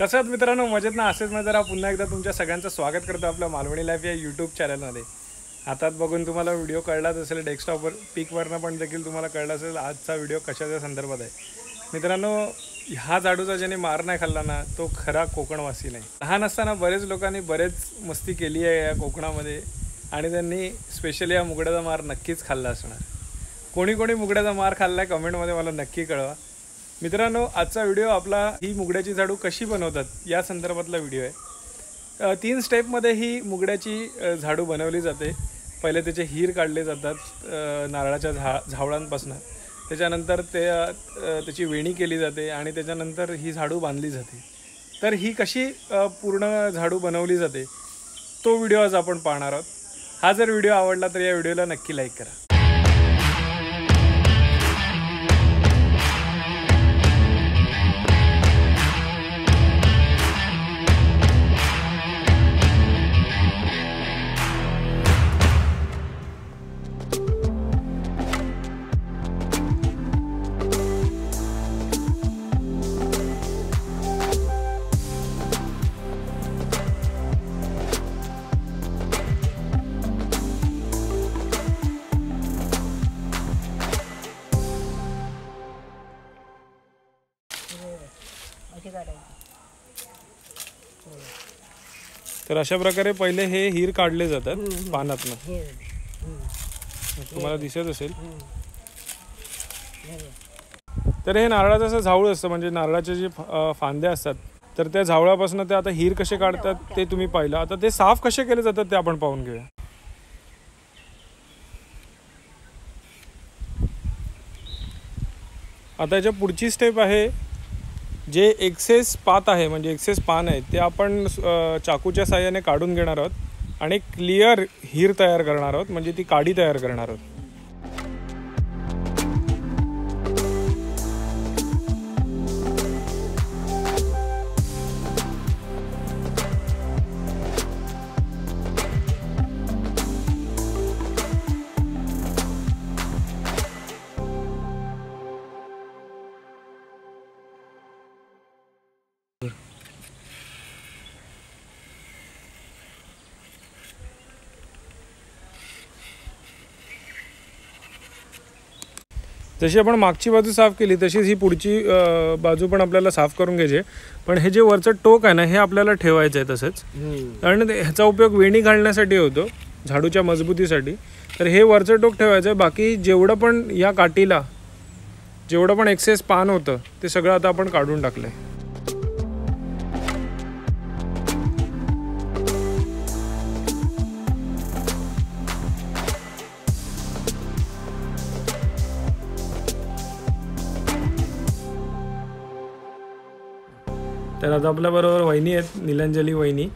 कसं आहात मित्रांनो, मजेत ना? असेच ना जरा पुन्हा एकदा तुमच्या सगळ्यांचं स्वागत करतो आपल्या मालवणी लाईफ या यूट्यूब चॅनलमध्ये. हातात बघून तुम्हाला व्हिडिओ कळलाच असेल, डेस्कटॉपवर पिकवरनं पण देखील तुम्हाला कळलं असेल आजचा व्हिडिओ कशाच्या संदर्भात आहे. मित्रांनो, हा झाडूचा ज्याने मार नाही खाल्ला ना तो खरा कोकणवासी नाही. लहान असताना बरेच लोकांनी बरेच मस्ती केली आहे या कोकणामध्ये आणि त्यांनी स्पेशली हा मुगड्याचा मार नक्कीच खाल्ला असणार. कोणी कोणी मुगड्याचा मार खाल्ला आहे कमेंटमध्ये मला नक्की कळवा. मित्रांनो, आजचा व्हिडिओ आपला ही मुगड्याची झाडू कशी बनवतात या संदर्भातला व्हिडिओ आहे. 3 स्टेपमध्ये ही मुगड्याची झाडू बनवली जाते. पहिले त्याचे हीर काढले जातात नारळाच्या झावळांपासून, त्याच्यानंतर त्याची वेणी केली जाते आणि त्याच्यानंतर ही झाडू बांधली जाते. तर ही कशी पूर्ण झाडू बनवली जाते तो व्हिडिओ आज आपण पाहणार आहोत. हा जर व्हिडिओ आवडला तर या व्हिडिओला नक्की लाईक करा. तर अशा प्रकारे पहिले हे हीर काढले जातात पानातून, तुम्हाला दिसत असेल. तर हे नारळाचं असं झावळ असतं, म्हणजे नारळाचे जे फांद्या असतात तर त्या झावळापासून ते आता हीर कसे काढतात ते तुम्ही पाहिलं. आता ते साफ कसे केले जातात ते आपण पाहून घेऊया. आता याच्या पुढची स्टेप आहे, जे एक्सेस पात आहे म्हणजे एक्सेस पान आहे ते आपण चाकूच्या साहाय्याने काढून घेणार आहोत आणि क्लिअर हीर तयार करणार आहोत, म्हणजे ती काडी तयार करणार आहोत. जशी आपण मागची बाजू साफ केली तशीच ही पुढची बाजू पण आपल्याला साफ करून घ्यायची. पण हे जे वरचं टोक आहे ना हे आपल्याला ठेवायचं आहे तसंच, कारण ह्याचा उपयोग वेणी घालण्यासाठी होतो झाडूच्या मजबूतीसाठी. तर हे वरचं टोक ठेवायचं आहे. बाकी जेवढं पण या काठीला जेवढं पण एक्सेस पान होतं ते सगळं आता आपण काढून टाकलं आहे. तर आता आपल्याबरोबर वहिनी आहेत, नीलांजली वहिनी,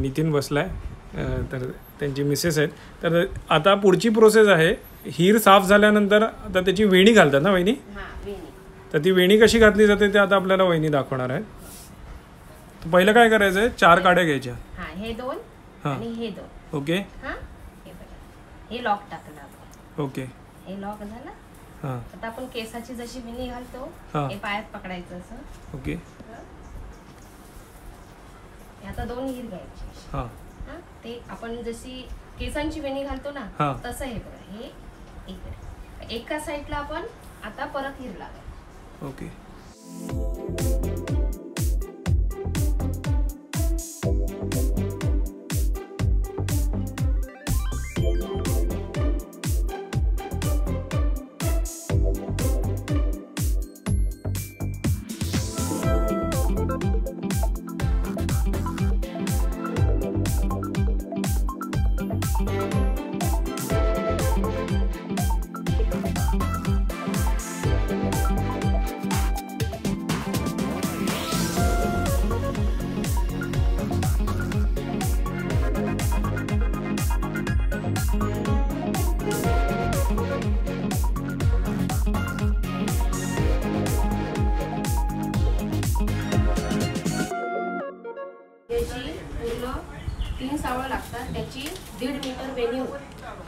नितीन बसला आहे तर त्यांची मिसेस आहेत. तर आता पुढची प्रोसेस आहे, हीर साफ झाल्यानंतर आता त्याची वेणी घालतात ना वहिनी, तर ती वेणी कशी घातली जाते ते आता आपल्याला वहिनी दाखवणार आहे. पहिलं काय करायचं आहे, 4 काड्या घ्यायच्या. ओके ओके आता आपण केसाची जशी वेणी घालतो हे पायात पकडायचं असं. ओके आता 2 हीर घ्यायचे. हां ते आपण जशी केसांची वेणी घालतो ना तसं हे बघा, हे इकडे एका साईडला आपण आता परत हीर लावायची. ओके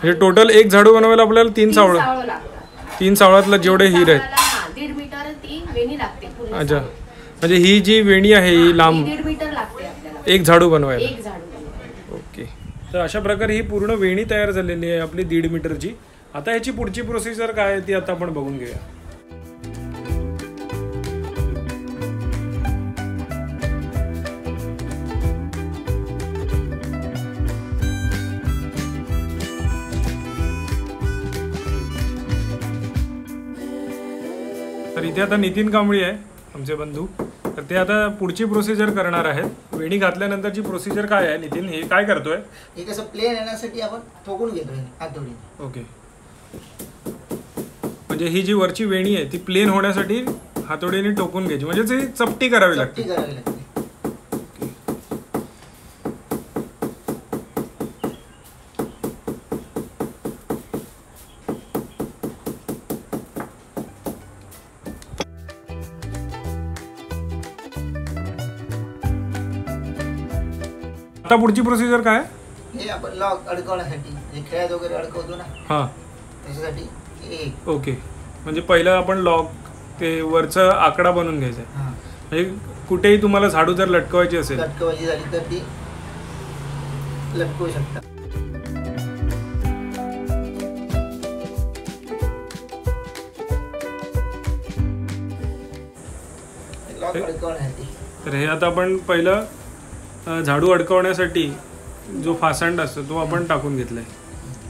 हे टोटल एक झाडू बनवायला आपल्याला 3 सावळ, 3 सावळातला जेवढे हीर आहेत. अच्छा, म्हणजे ही जी वेणी आहे ही लांब 1.5 मीटर लागते एक झाडू बनवायला, एक झाडू. ओके, तर अशा प्रकारे ही पूर्ण वेणी तयार झालेली आहे आपली 1.5 मीटरची. आता याची पुढची प्रोसिजर काय आहे ती आता आपण बघून घेऊया. तर इथे आता नितीन कांबळी आहे आमचे बंधू, तर ते आता पुढची प्रोसिजर करणार आहेत. वेणी घातल्यानंतरची प्रोसिजर काय आहे नितीन, हे काय करतोय? हे कसं प्लेन येण्यासाठी आपण ठोकून घेतोय हातोडीने. ओके, म्हणजे ही जी वरची वेणी आहे ती प्लेन होण्यासाठी हातोडीने ठोकून घ्यायची, म्हणजे ती चपटी करावी लागते. आता पुढची प्रोसिजर काय आहे? हे आपण लॉक अडकवण्यासाठी हे खेळात वगैरे अडकवतो ना, हां, त्याच्यासाठी. ओके, म्हणजे पहिलं आपण लॉक ते वरचं आकडा बनवून घ्यायचा आहे, म्हणजे कुठेही तुम्हाला झाडू जर लटकवायची असेल, लटकवायची झाली तर ती लटकवू शकता. लॉक अडकवण्यासाठी तर हे आता आपण पहिलं झाडू अडकवण्यासाठी जो फासांड असतो तो आपण टाकून घेतलाय.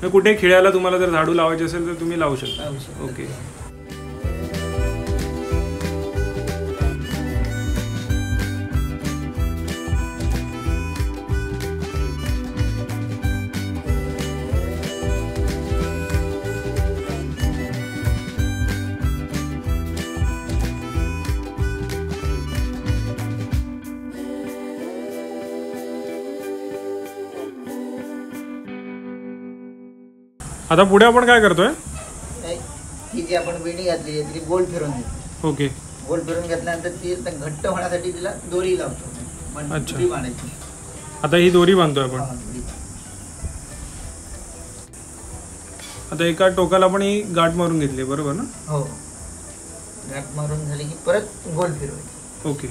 मग कुठे खिळ्याला तुम्हाला जर झाडू लावायचे असेल तर तुम्ही लावू शकता. ओके, आता पुढे आपण काय करतोय? ही जी आपण वेणी घातली आहे ती गोल फिरवून घेतो. ओके, गोल फिरवून घेतल्यानंतर ती घट्ट होण्यासाठी तिला दोरी लावतो. अच्छा, दोरी बांधायची. आता ही दोरी बांधतोय आपण. आता एका टोकाला आपण ही गाठ मारून घेतली, बरोबर ना? हो, गाठ मारून झाली की परत गोल फिरवायची. ओके,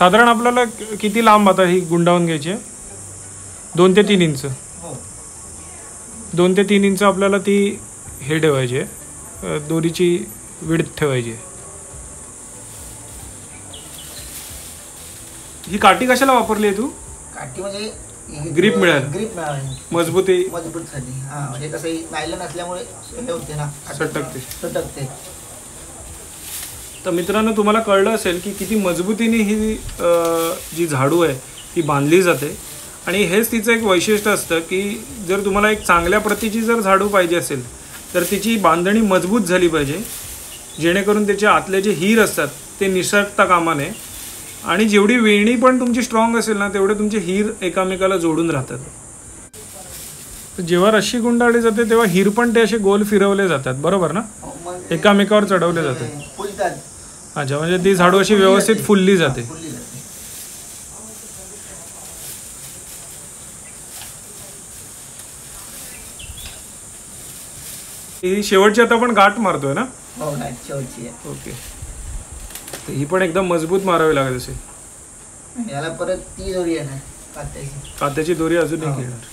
साधारण आपल्याला किती लांब आता ही गुंडाळून घ्यायची आहे? 2 ते 3 इंच. 2 ते 3 इंच आपल्याला ती हे ठेवायची आहे, दोरीची विड्थ ठेवायची आहे. ही काठी कशाला वापरली आहे तू? काठी म्हणजे ग्रीप मिळाली, ग्रीप मिळाली मजबूती, मजबूतीसाठी. हां, म्हणजे कसं नायलॉन असल्यामुळे हे होते ना, सटकते, सटकते. तर मित्रांनो, तुम्हाला कळलं असेल की किती मजबूतीने ही जी झाडू आहे ती बांधली जाते. आणि हेच तिचं एक वैशिष्ट्य असतं की जर तुम्हाला एक चांगल्या प्रतीची जर झाडू पाहिजे असेल तर तिची बांधणी मजबूत झाली पाहिजे, जेणेकरून त्याचे आतले जे हिर असतात ते निसटता कामा नये. आणि जेवढी वेणी पण तुमची स्ट्रॉंग असेल ना, तेवढे तुमचे हिर एकामेकाला जोडून राहतात. जेव्हा रस्सी गुंडाळली जाते तेव्हा हिर पण ते असे गोल फिरवले जातात, बरोबर ना, एकामेकावर चढवले जातात. अच्छा, म्हणजे ती झाडू अशी व्यवस्थित फुलली जाते. ही शेवटची आता आपण गाठ मारतोय ना? हो, शेवटची. ओके, तर ही पण एकदम मजबूत मारावी लागेल अशी. याला परत ती दोरी आहे ना, कात्याची, कात्याची दोरी अजून एक येणार.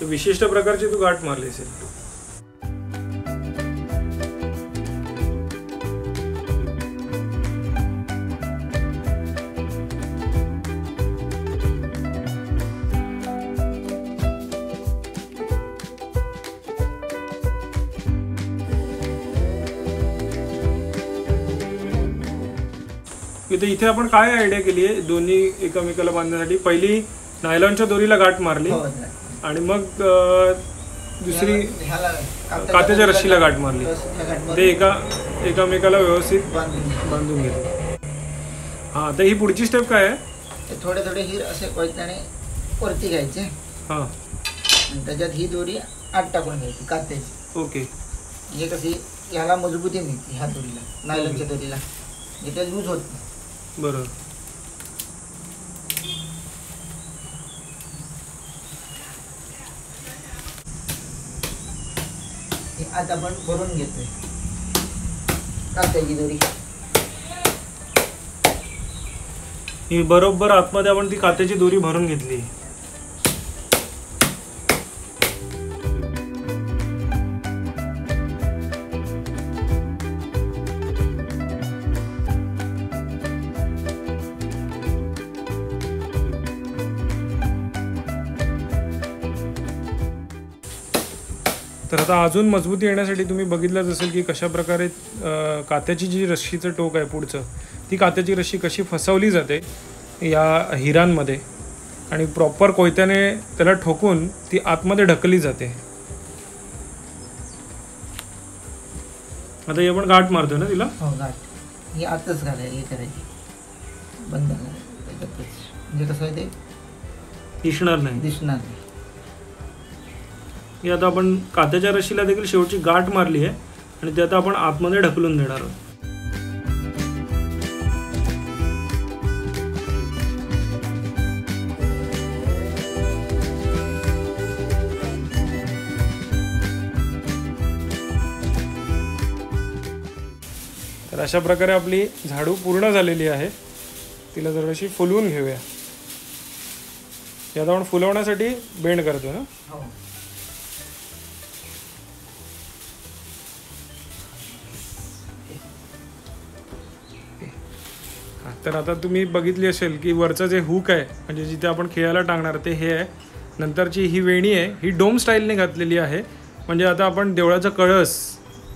तो विशिष्ट प्रकारची तू गाठ मारली असेल. इथे इथे आपण काय आयडिया केली आहे, दोन्ही एकमेकाला बांधण्यासाठी पहिली नायलॉनच्या दोरीला गाठ मारली आणि मग दुसरी कात्याच्या रशीला गाठ मारली, ते एकमेकाला व्यवस्थित बांधून घेतलं। हां, तर ही पुढची स्टेप काय आहे, थोडे थोडे ही असे कोयत्याने वरती घ्यायचे, हां, आणि त्याच्यात ही दोरी आत टाकून घ्यायची कात्याची। ओके, हे कशी याला मजबूती मिळते ह्या दोरीला, नायलॉनच्या दोरीला इथे लूज होत नाही। आता आपण भरून घेतोय कात्याची दोरी, ही बरोबर आतमध्ये आपण ती कात्याची दोरी भरून घेतली। तर आता अजून मजबूती येण्यासाठी तुम्ही बघितलं असेल की कशा प्रकारे कात्याची जी रस्सीचं टोक आहे पुढचं, ती कात्याची रस्सी कशी फसवली जाते या हिरांमध्ये आणि प्रॉपर कोयत्याने त्याला ठोकून ती आतमध्ये ढकलली जाते। आता हे आपण गाठ मारतो ना तिला, हो गाठ ही आतच घालायची, हे करायची बंद करायची, म्हणजे कसं आहे ते दिसणार नाही, दिसणार नाही। ही आता आपण कात्याच्या रशीला देखील शेवटची गाठ मारली आहे आणि ते आता आपण आतमध्ये ढकलून देणार आहोत। तर अशा प्रकारे आपली झाडू पूर्ण झालेली आहे, तिला जराशी फुलवून घेऊया। यात आपण फुलवण्यासाठी बेंड करतो ना, हो, तर आता तुम्ही बघितली असेल की वरचं जे हुक आहे म्हणजे जिथे आपण खेळायला टांगणार ते हे आहे, नंतरची ही वेणी आहे ही डोम स्टाईलने घातलेली आहे, म्हणजे आता आपण देवळाचा कळस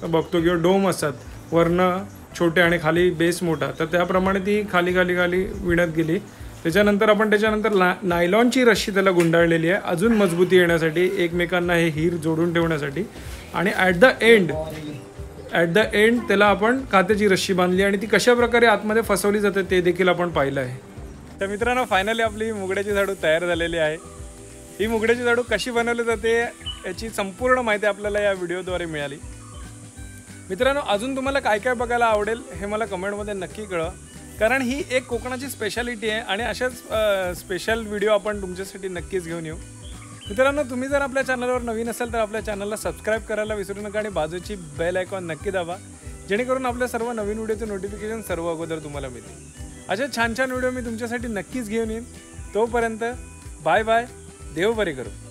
बघतो किंवा डोम असतात वरनं छोटे आणि खाली बेस मोठा, तर त्याप्रमाणे ती खाली खाली खाली विणत गेली। त्याच्यानंतर आपण त्याच्यानंतर नायलॉनची रस्सी त्याला गुंडाळलेली आहे अजून मजबूती येण्यासाठी, एकमेकांना हे हिर जोडून ठेवण्यासाठी, आणि ॲट द एंड त्याला आपण कात्याची रस्सी बांधली आणि ती कशा प्रकारे आतमध्ये फसवली जाते ते देखील आपण पाहिलं आहे। तर मित्रांनो, फायनली आपली मुगड्याची झाडू तयार झालेली आहे। ही मुगड्याची झाडू कशी बनवली जाते याची संपूर्ण माहिती आपल्याला या व्हिडिओद्वारे मिळाली। मित्रांनो, अजून तुम्हाला काय काय बघायला आवडेल हे मला कमेंटमध्ये नक्की कळवा, कारण ही एक कोकणाची स्पेशालिटी आहे आणि अशाच स्पेशल व्हिडिओ आपण तुमच्यासाठी नक्कीच घेऊन येऊ। मित्रांनो, तुम्ही जर आपल्या चॅनलवर नवीन असाल तर आपल्या चॅनलला सबस्क्राईब करायला विसरू नका आणि बाजूची बेल आयकॉन नक्की दाबा, जेणेकरून आपल्या सर्व नवीन व्हिडिओचं नोटिफिकेशन सर्व अगोदर तुम्हाला मिळेल। अशा छान छान व्हिडिओ मी तुमच्यासाठी नक्कीच घेऊन येईन। तोपर्यंत बाय बाय, देव बरे करू।